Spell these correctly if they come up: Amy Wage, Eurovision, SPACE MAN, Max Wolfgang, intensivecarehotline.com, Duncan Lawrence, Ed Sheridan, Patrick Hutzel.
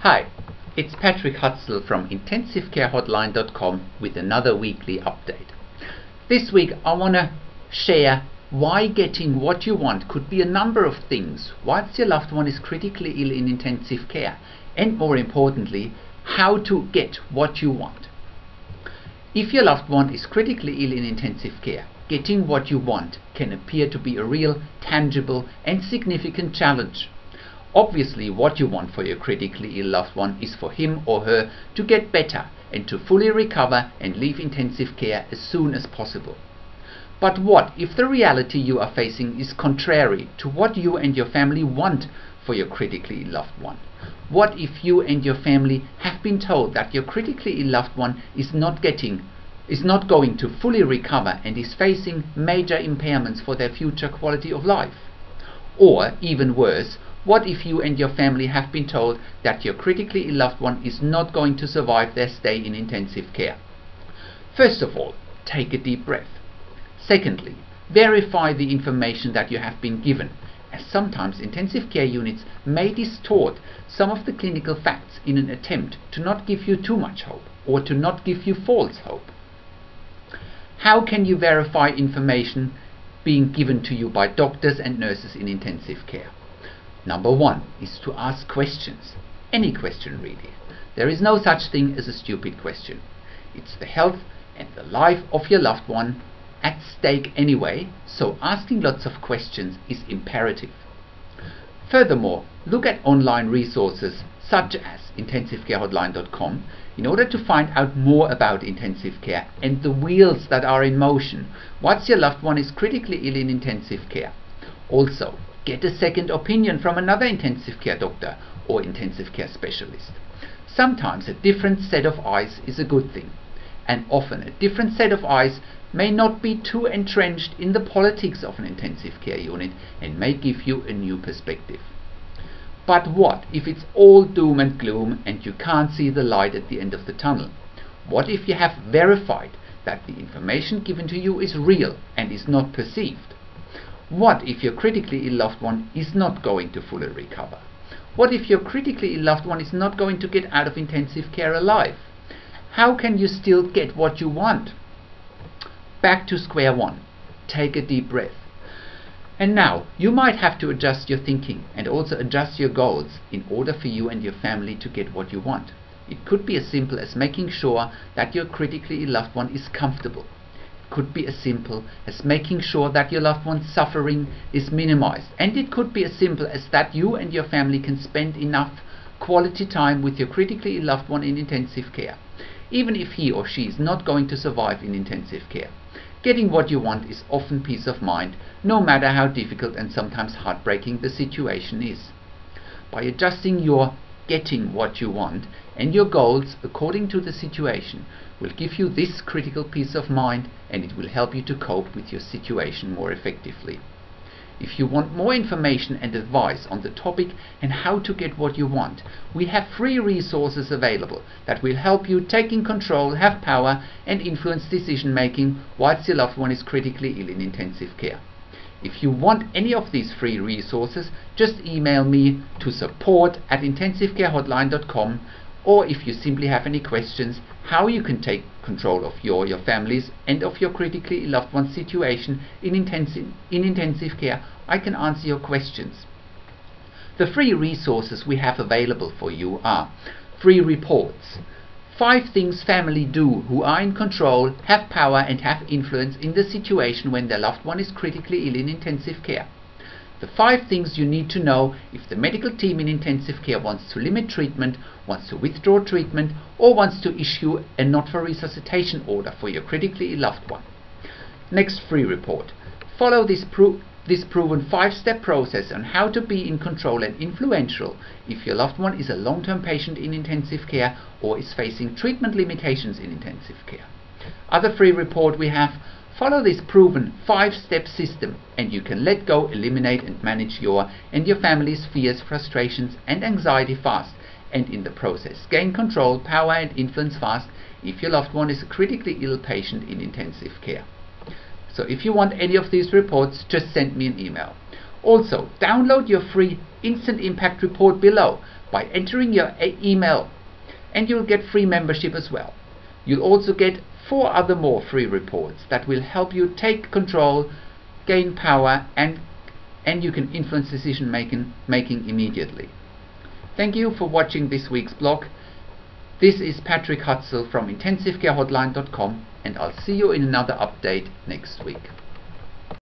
Hi, it's Patrick Hutzel from intensivecarehotline.com with another weekly update. This week I want to share why getting what you want could be a number of things, whilst your loved one is critically ill in intensive care, and more importantly, how to get what you want. If your loved one is critically ill in intensive care, getting what you want can appear to be a real, tangible and significant challenge. Obviously, what you want for your critically ill loved one is for him or her to get better and to fully recover and leave intensive care as soon as possible. But what if the reality you are facing is contrary to what you and your family want for your critically ill loved one? What if you and your family have been told that your critically ill loved one is not going to fully recover and is facing major impairments for their future quality of life? Or even worse, what if you and your family have been told that your critically ill loved one is not going to survive their stay in intensive care? First of all, take a deep breath. Secondly, verify the information that you have been given, as sometimes intensive care units may distort some of the clinical facts in an attempt to not give you too much hope or to not give you false hope. How can you verify information being given to you by doctors and nurses in intensive care? Number one is to ask questions. Any question really. There is no such thing as a stupid question. It's the health and the life of your loved one at stake anyway, so asking lots of questions is imperative. Furthermore, look at online resources such as intensivecarehotline.com in order to find out more about intensive care and the wheels that are in motion once your loved one is critically ill in intensive care. Also, get a second opinion from another intensive care doctor or intensive care specialist. Sometimes a different set of eyes is a good thing, and often a different set of eyes may not be too entrenched in the politics of an intensive care unit and may give you a new perspective. But what if it's all doom and gloom and you can't see the light at the end of the tunnel? What if you have verified that the information given to you is real and is not perceived? What if your critically ill loved one is not going to fully recover? What if your critically ill loved one is not going to get out of intensive care alive? How can you still get what you want? Back to square one. Take a deep breath. And now, you might have to adjust your thinking and also adjust your goals in order for you and your family to get what you want. It could be as simple as making sure that your critically ill loved one is comfortable. Could be as simple as making sure that your loved one's suffering is minimized, and it could be as simple as that you and your family can spend enough quality time with your critically ill loved one in intensive care, even if he or she is not going to survive in intensive care. Getting what you want is often peace of mind, no matter how difficult and sometimes heartbreaking the situation is. By adjusting your getting what you want and your goals according to the situation will give you this critical peace of mind, and it will help you to cope with your situation more effectively. If you want more information and advice on the topic and how to get what you want, we have free resources available that will help you taking control, have power and influence decision making whilst your loved one is critically ill in intensive care. If you want any of these free resources, just email me to support@intensivecarehotline.com, or if you simply have any questions how you can take control of your family's and of your critically ill loved one's situation in intensive care, I can answer your questions. The free resources we have available for you are free reports, 5 things family do who are in control, have power and have influence in the situation when their loved one is critically ill in intensive care. The 5 things you need to know if the medical team in intensive care wants to limit treatment, wants to withdraw treatment, or wants to issue a not for resuscitation order for your critically ill loved one. Next free report. Follow this proven 5-step process on how to be in control and influential if your loved one is a long-term patient in intensive care or is facing treatment limitations in intensive care. Other free report we have, follow this proven 5-step system and you can let go, eliminate and manage your and your family's fears, frustrations and anxiety fast, and in the process gain control, power and influence fast if your loved one is a critically ill patient in intensive care. So if you want any of these reports, just send me an email. Also, download your free Instant Impact report below by entering your email, and you'll get free membership as well. You'll also get 4 other more free reports that will help you take control, gain power, and you can influence decision making immediately. Thank you for watching this week's blog. This is Patrick Hutzel from intensivecarehotline.com, and I'll see you in another update next week.